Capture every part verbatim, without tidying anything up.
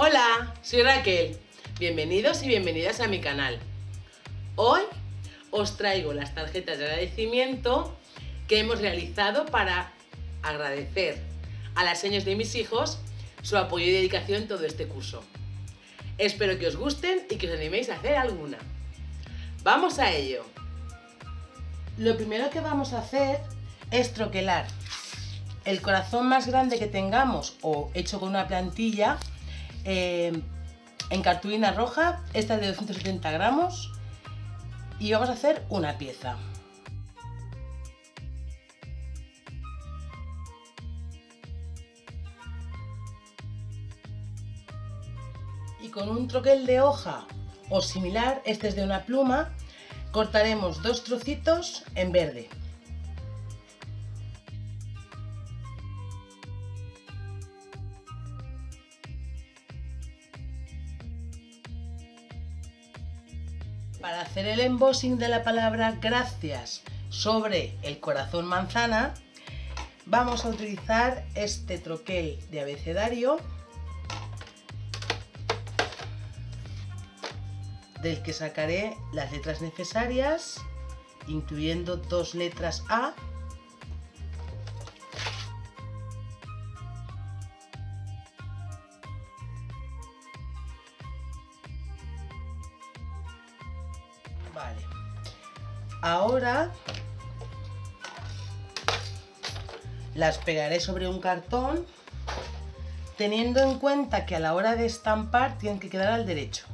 Hola, soy Raquel. Bienvenidos y bienvenidas a mi canal. Hoy os traigo las tarjetas de agradecimiento que hemos realizado para agradecer a las señas de mis hijos su apoyo y dedicación en todo este curso. Espero que os gusten y que os animéis a hacer alguna. ¡Vamos a ello! Lo primero que vamos a hacer es troquelar el corazón más grande que tengamos o hecho con una plantilla eh, en cartulina roja, esta es de doscientos setenta gramos, y vamos a hacer una pieza. Y con un troquel de hoja o similar, este es de una pluma, cortaremos dos trocitos en verde. Para hacer el embossing de la palabra gracias sobre el corazón manzana, vamos a utilizar este troquel de abecedario, del que sacaré las letras necesarias, incluyendo dos letras A. Vale. Ahora las pegaré sobre un cartón, teniendo en cuenta que a la hora de estampar tienen que quedar al derecho.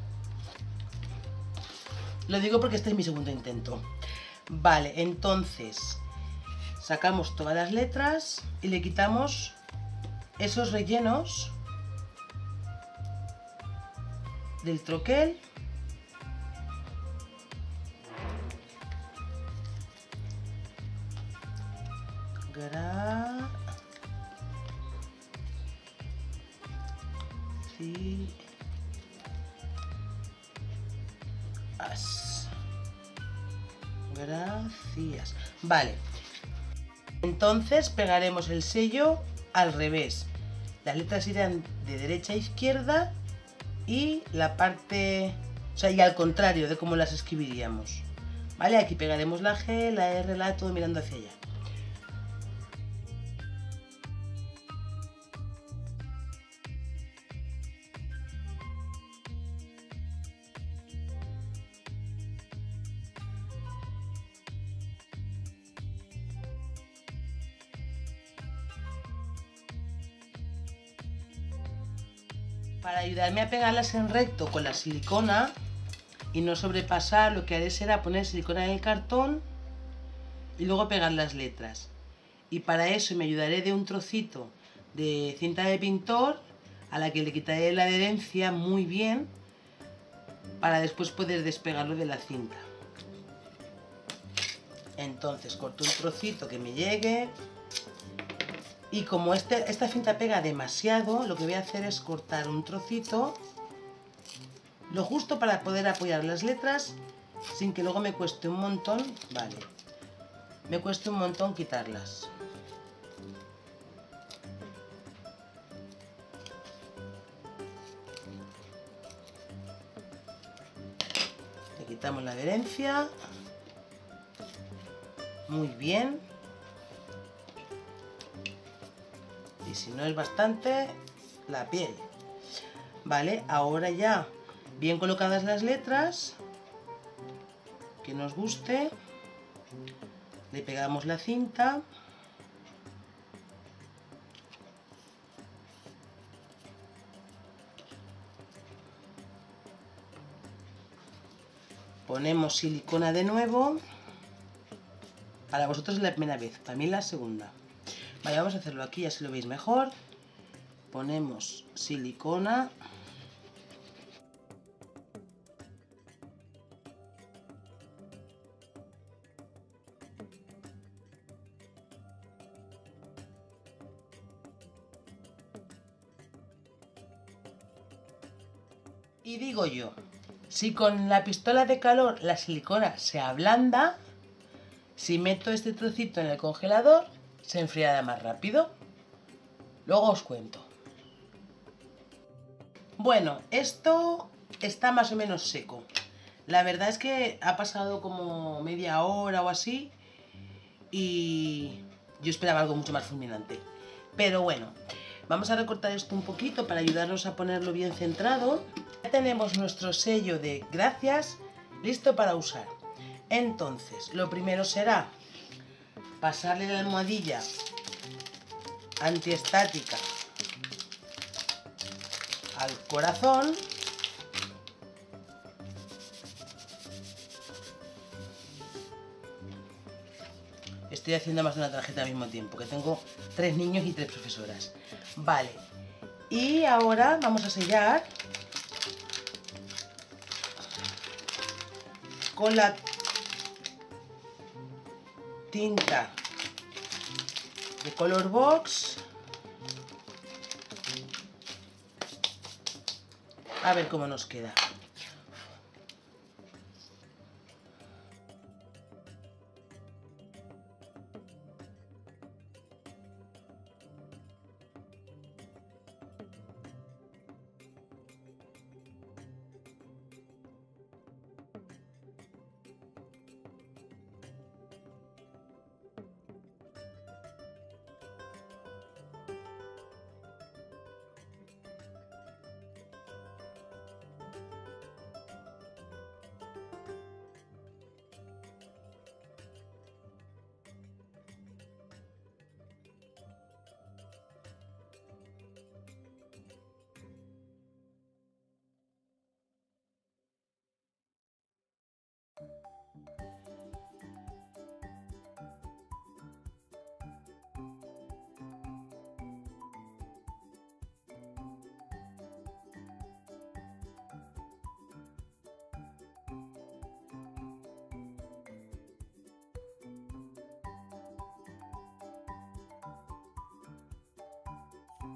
Lo digo porque este es mi segundo intento. Vale, entonces sacamos todas las letras y le quitamos esos rellenos del troquel. Gra... Sí. Gracias. Vale. Entonces pegaremos el sello al revés. Las letras irán de derecha a izquierda y la parte, o sea, y al contrario de cómo las escribiríamos. Vale, aquí pegaremos la G, la R, la A, todo mirando hacia allá. Para ayudarme a pegarlas en recto con la silicona y no sobrepasar, lo que haré será poner silicona en el cartón y luego pegar las letras. Y para eso me ayudaré de un trocito de cinta de pintor a la que le quitaré la adherencia muy bien para después poder despegarlo de la cinta. Entonces corto un trocito que me llegue. Y como este, esta cinta pega demasiado, lo que voy a hacer es cortar un trocito, lo justo para poder apoyar las letras sin que luego me cueste un montón, vale, me cueste un montón quitarlas. Le quitamos la adherencia, muy bien. Y si no es bastante, la piel. Vale, ahora ya bien colocadas las letras que nos guste, le pegamos la cinta . Ponemos silicona de nuevo. Para vosotros es la primera vez, para mí la segunda. Vale, vamos a hacerlo aquí, así lo veis mejor. Ponemos silicona. Y digo yo, si con la pistola de calor la silicona se ablanda, si meto este trocito en el congelador, se enfriará más rápido. Luego os cuento. Bueno, esto está más o menos seco. La verdad es que ha pasado como media hora o así y yo esperaba algo mucho más fulminante. Pero bueno, vamos a recortar esto un poquito para ayudarnos a ponerlo bien centrado. Ya tenemos nuestro sello de gracias listo para usar. Entonces, lo primero será pasarle la almohadilla antiestática al corazón. Estoy haciendo más de una tarjeta al mismo tiempo, que tengo tres niños y tres profesoras. Vale, y ahora vamos a sellar con la tinta de Colorbox. A ver cómo nos queda.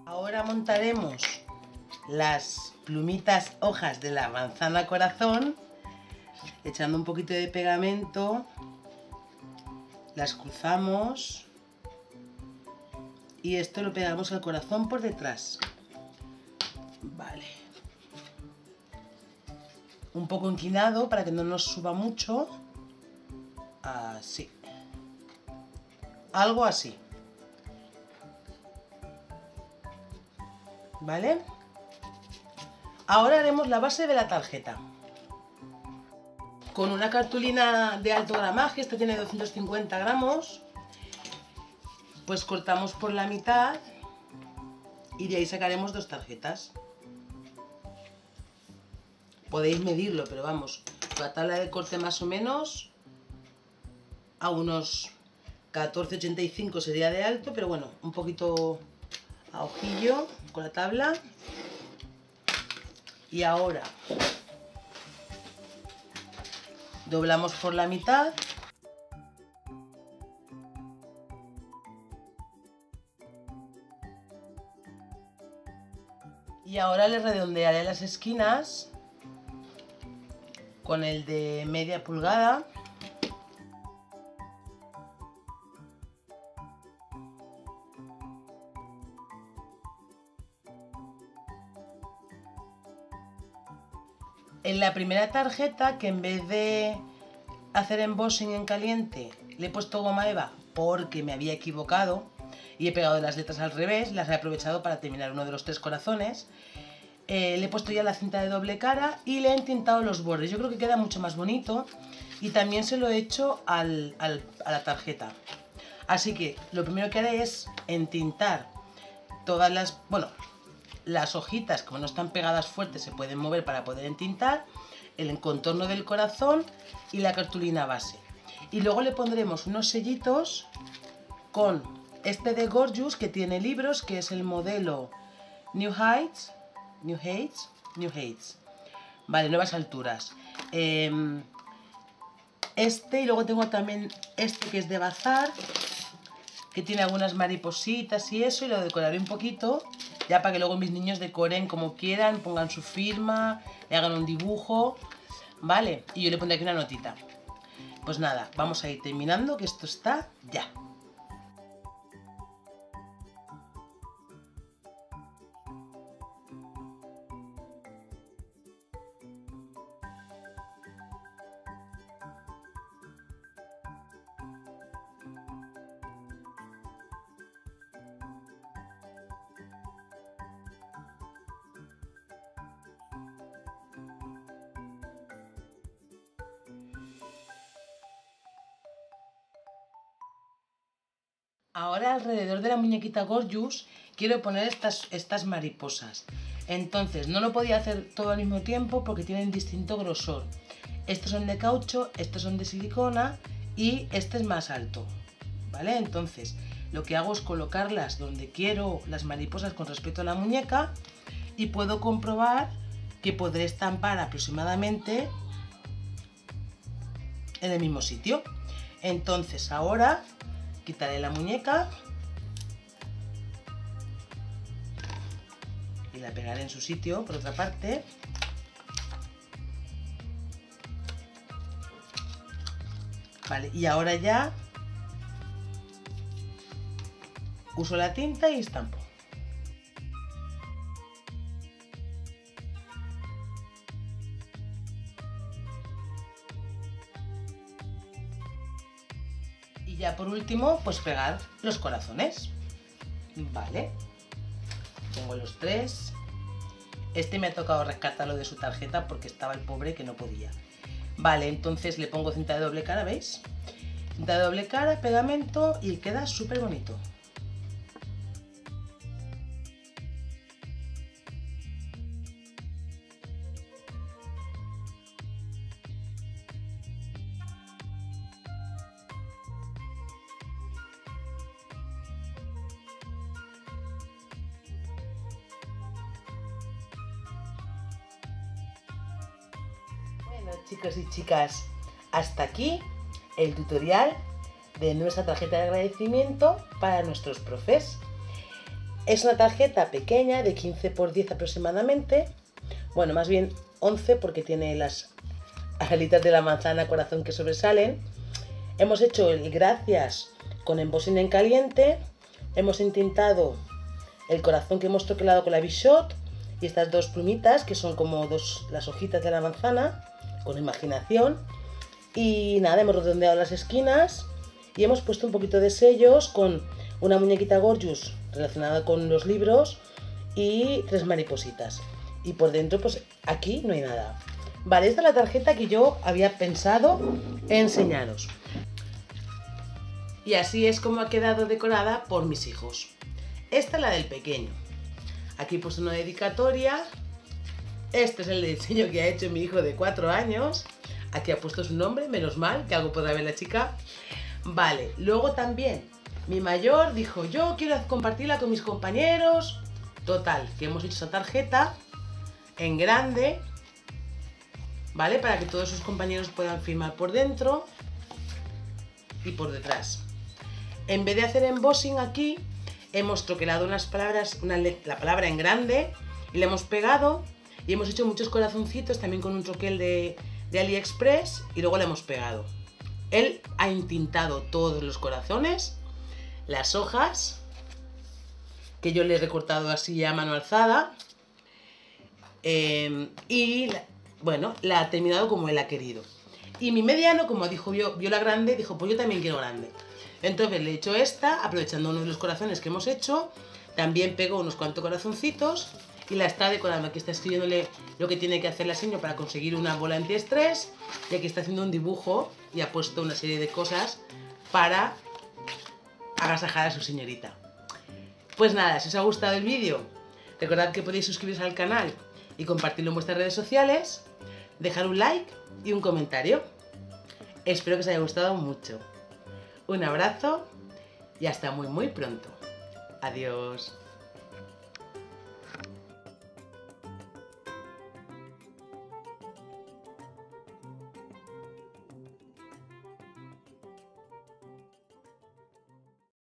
Ahora montaremos las plumitas hojas de la manzana corazón, echando un poquito de pegamento, las cruzamos y esto lo pegamos al corazón por detrás. Vale. Un poco inclinado para que no nos suba mucho. Así. Algo así. ¿Vale? Ahora haremos la base de la tarjeta con una cartulina de alto gramaje. Esta tiene doscientos cincuenta gramos, pues cortamos por la mitad y de ahí sacaremos dos tarjetas. Podéis medirlo, pero vamos, la tabla de corte más o menos a unos catorce ochenta y cinco sería de alto, pero bueno, un poquito a ojillo con la tabla. Y ahora doblamos por la mitad y ahora le redondearé las esquinas con el de media pulgada. En la primera tarjeta, que en vez de hacer embossing en caliente, le he puesto goma eva porque me había equivocado y he pegado las letras al revés, las he aprovechado para terminar uno de los tres corazones. Eh, le he puesto ya la cinta de doble cara y le he entintado los bordes. Yo creo que queda mucho más bonito y también se lo he hecho al, al, a la tarjeta. Así que lo primero que haré es entintar todas las... bueno, las hojitas, como no están pegadas fuerte, se pueden mover para poder entintar el contorno del corazón y la cartulina base. Y luego le pondremos unos sellitos con este de Gorjuss, que tiene libros, que es el modelo New Heights, New Heights, New Heights, vale, nuevas alturas. Eh, este, y luego tengo también este que es de Bazar, que tiene algunas maripositas y eso, y lo decoraré un poquito, ya para que luego mis niños decoren como quieran, pongan su firma, le hagan un dibujo, ¿vale? Y yo le pondré aquí una notita. Pues nada, vamos a ir terminando, que esto está ya. Ahora alrededor de la muñequita Gorjuss quiero poner estas, estas mariposas. Entonces no lo podía hacer todo al mismo tiempo porque tienen distinto grosor. Estos son de caucho, estos son de silicona y este es más alto, ¿vale? Entonces lo que hago es colocarlas donde quiero las mariposas con respecto a la muñeca y puedo comprobar que podré estampar aproximadamente en el mismo sitio. Entonces ahora quitaré la muñeca y la pegaré en su sitio por otra parte. Vale, y ahora ya uso la tinta y estampo. Y ya por último, pues pegar los corazones. Vale. Pongo los tres. Este me ha tocado rescatarlo de su tarjeta porque estaba el pobre que no podía. Vale, entonces le pongo cinta de doble cara, ¿veis? Cinta de doble cara, pegamento y queda súper bonito. Bueno, chicos y chicas, hasta aquí el tutorial de nuestra tarjeta de agradecimiento para nuestros profes. Es una tarjeta pequeña de quince por diez aproximadamente, bueno, más bien once porque tiene las alitas de la manzana corazón que sobresalen. Hemos hecho el gracias con embossing en caliente, hemos entintado el corazón que hemos troquelado con la Big Shot y estas dos plumitas que son como dos, las hojitas de la manzana con imaginación, y nada, hemos redondeado las esquinas y hemos puesto un poquito de sellos con una muñequita Gorjuss relacionada con los libros y tres maripositas, y por dentro pues aquí no hay nada. Vale, esta es la tarjeta que yo había pensado enseñaros y así es como ha quedado decorada por mis hijos. Esta es la del pequeño, aquí he puesto una dedicatoria. Este es el diseño que ha hecho mi hijo de cuatro años. Aquí ha puesto su nombre, menos mal, que algo podrá ver la chica. Vale, luego también mi mayor dijo, yo quiero compartirla con mis compañeros. Total, que hemos hecho esa tarjeta en grande, ¿vale? Para que todos sus compañeros puedan firmar por dentro y por detrás. En vez de hacer embossing aquí, hemos troquelado unas palabras, una la palabra en grande y la hemos pegado. Y hemos hecho muchos corazoncitos también con un troquel de, de AliExpress y luego le hemos pegado. Él ha entintado todos los corazones, las hojas, que yo le he recortado así a mano alzada. Eh, y bueno, la ha terminado como él ha querido. Y mi mediano, como dijo, vio, vio la grande, dijo, pues yo también quiero grande. Entonces le he hecho esta, aprovechando uno de los corazones que hemos hecho. También pegó unos cuantos corazoncitos. Y la está decorando, aquí está escribiéndole lo que tiene que hacer la señora para conseguir una bola antiestrés. Y aquí está haciendo un dibujo y ha puesto una serie de cosas para agasajar a su señorita. Pues nada, si os ha gustado el vídeo, recordad que podéis suscribiros al canal y compartirlo en vuestras redes sociales. Dejar un like y un comentario. Espero que os haya gustado mucho. Un abrazo y hasta muy muy pronto. Adiós.